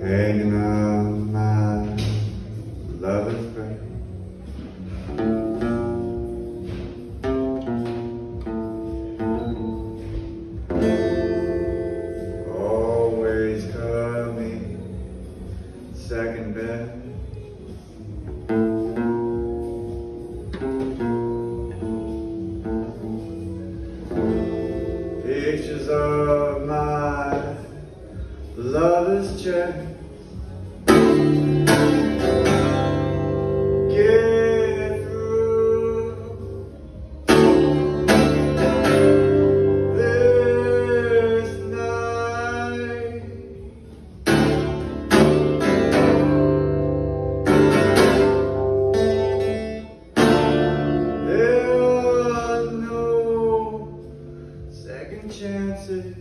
Hanging on my love and friend, always coming second best. Pictures of my lover's chest. Chances.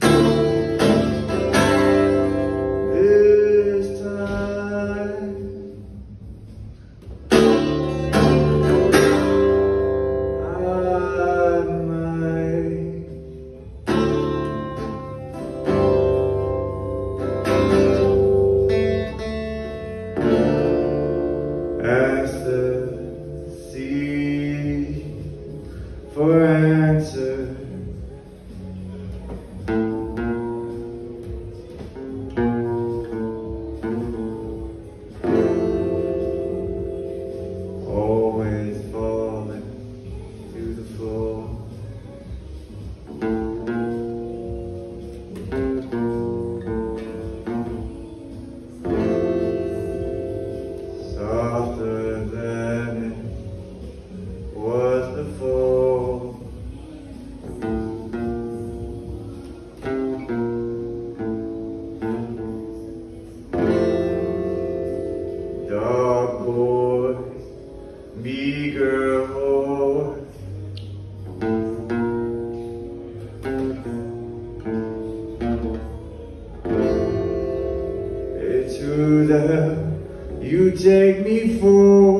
This time I might ask the sea for answer. Always falling to the floor. Softer than it was before. Dark boys, meager boys, it's who the hell you take me for.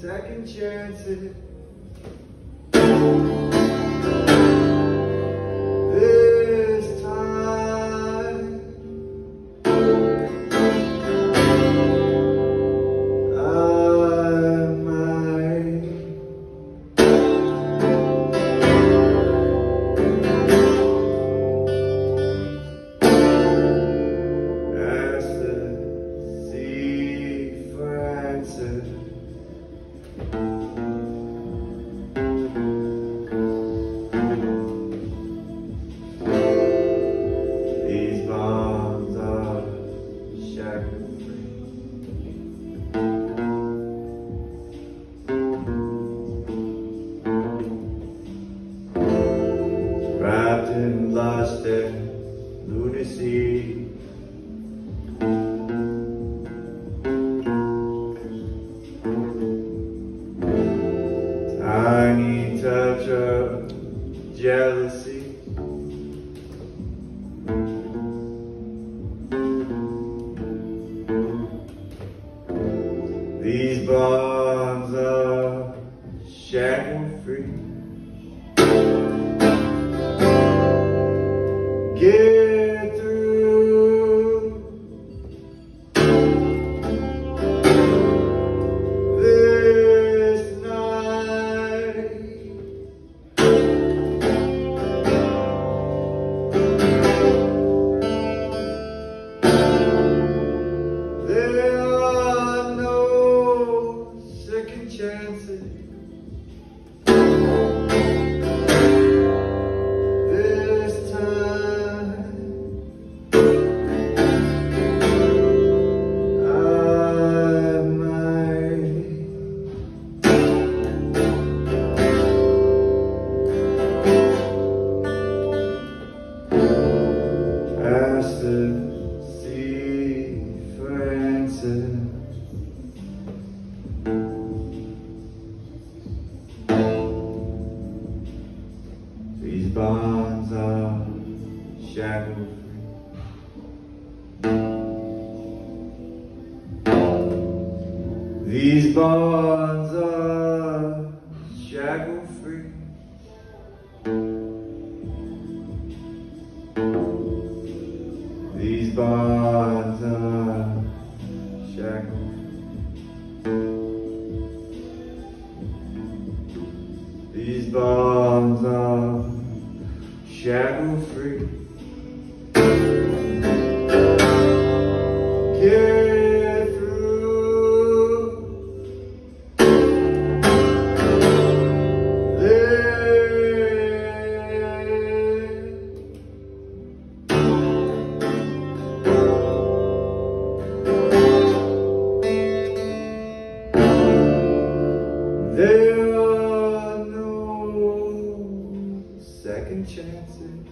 Second chances. This time I might ask the sea for answers. These bonds are shackled free, wrapped in lust and lunacy. Tiny touch of jealousy. These bonds are shackled free. Get through this night. bonds of shadow free. These bonds are shadow free. These bonds are shadow free. These bonds are shadow free. There are no second chances.